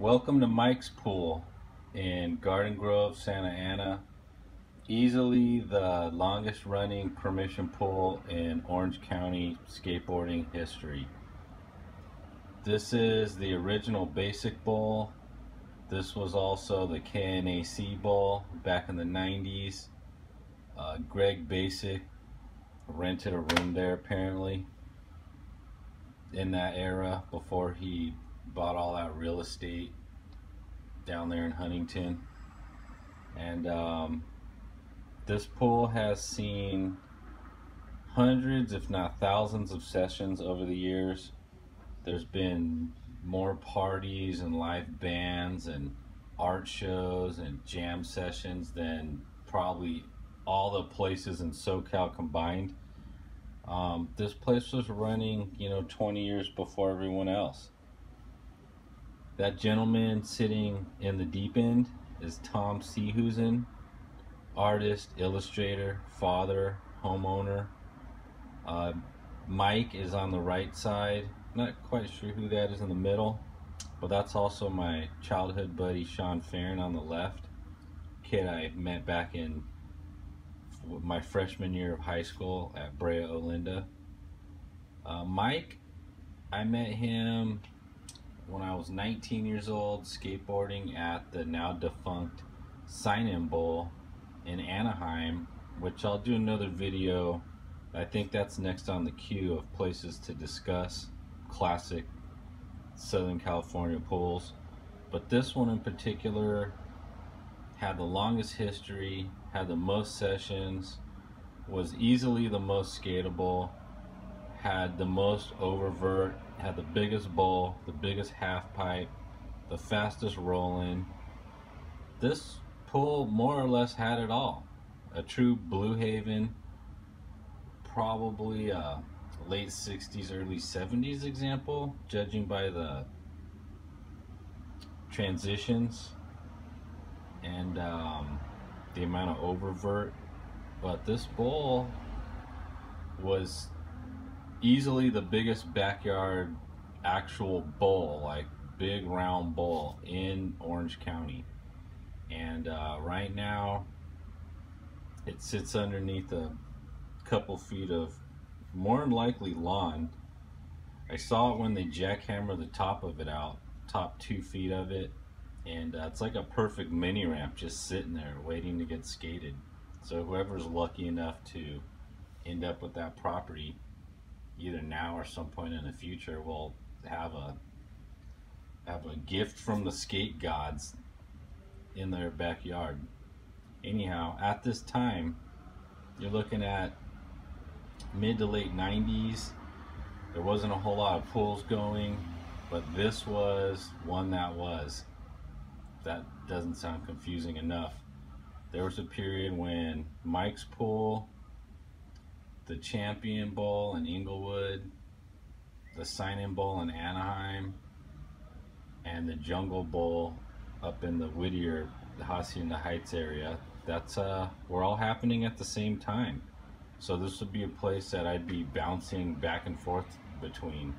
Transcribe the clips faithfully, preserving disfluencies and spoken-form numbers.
Welcome to Mike's Pool in Garden Grove, Santa Ana. Easily the longest running permission pool in Orange County skateboarding history. This is the original Basic Bowl. This was also the K N A C Bowl back in the nineties. Uh, Greg Basic rented a room there apparently in that era before he bought all that real estate down there in Huntington. And um, this pool has seen hundreds if not thousands of sessions over the years. There's been more parties and live bands and art shows and jam sessions than probably all the places in SoCal combined. Um, this place was running, you know, twenty years before everyone else. That gentleman sitting in the deep end is Tom Seehuizen, artist, illustrator, father, homeowner. Uh, Mike is on the right side. Not quite sure who that is in the middle, but that's also my childhood buddy Sean Farron on the left. Kid I met back in my freshman year of high school at Brea Olinda. Uh, Mike, I met him when I was nineteen years old skateboarding at the now defunct Sign-In Bowl in Anaheim, which I'll do another video. I think that's next on the queue of places to discuss classic Southern California pools, but this one in particular had the longest history, had the most sessions, was easily the most skatable, had the most oververt, had the biggest bowl, the biggest half pipe, the fastest rolling. This pool more or less had it all. A true Blue Haven, probably a late sixties, early seventies example, judging by the transitions and um, the amount of oververt. But this bowl was easily the biggest backyard actual bowl, like big round bowl in Orange County. And uh, right now it sits underneath a couple feet of more than likely lawn. I saw it when they jackhammer the top of it out, top two feet of it, and uh, it's like a perfect mini ramp just sitting there waiting to get skated. So whoever's lucky enough to end up with that property either now or some point in the future will have a have a gift from the skate gods in their backyard. Anyhow, at this time you're looking at mid to late nineties. There wasn't a whole lot of pools going, but this was one that was. That doesn't sound confusing enough. There was a period when Mike's Pool, the Champion Bowl in Inglewood, the Sign-In Bowl in Anaheim, and the Jungle Bowl up in the Whittier, the Hacienda Heights area, that's uh, were all happening at the same time. So this would be a place that I'd be bouncing back and forth between.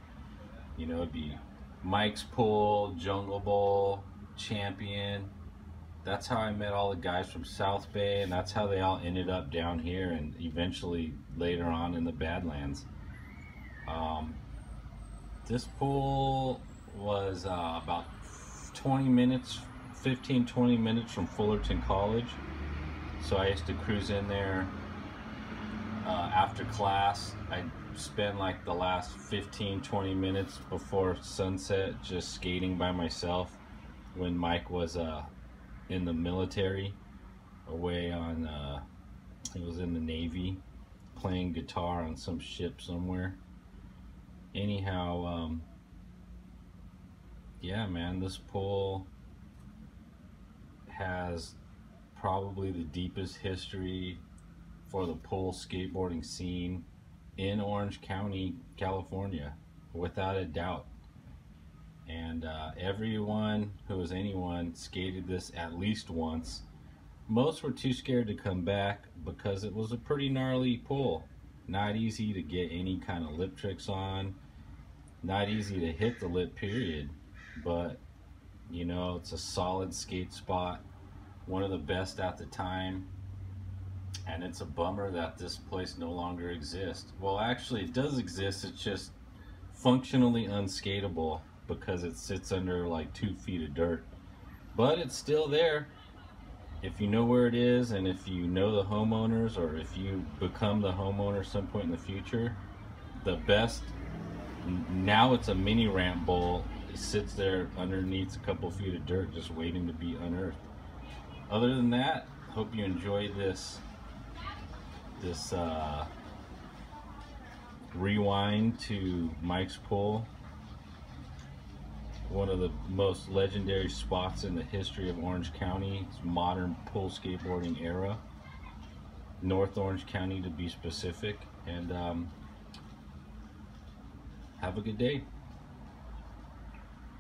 You know, it'd be Mike's Pool, Jungle Bowl, Champion. That's how I met all the guys from South Bay, and that's how they all ended up down here and eventually later on in the Badlands. Um, this pool was uh, about twenty minutes, fifteen, twenty minutes from Fullerton College. So I used to cruise in there. Uh, after class, I'd spend like the last fifteen, twenty minutes before sunset just skating by myself when Mike was uh, in the military, away on, uh, he was in the Navy, playing guitar on some ship somewhere. Anyhow, um, yeah man, this pool has probably the deepest history for the pool skateboarding scene in Orange County, California, without a doubt. And uh, everyone who was anyone skated this at least once. Most were too scared to come back because it was a pretty gnarly pool. Not easy to get any kind of lip tricks on. Not easy to hit the lip, period. But You know, it's a solid skate spot, one of the best at the time, and it's a bummer that this place no longer exists. Well, actually it does exist, it's just functionally unskateable because it sits under like two feet of dirt. But it's still there. If you know where it is, and if you know the homeowners, or if you become the homeowner some point in the future, the best, now it's a mini ramp bowl, it sits there underneath a couple feet of dirt just waiting to be unearthed. Other than that, hope you enjoyed this this uh, rewind to Mike's Pool, one of the most legendary spots in the history of Orange County, its modern pool skateboarding era, North Orange County to be specific, and um, have a good day.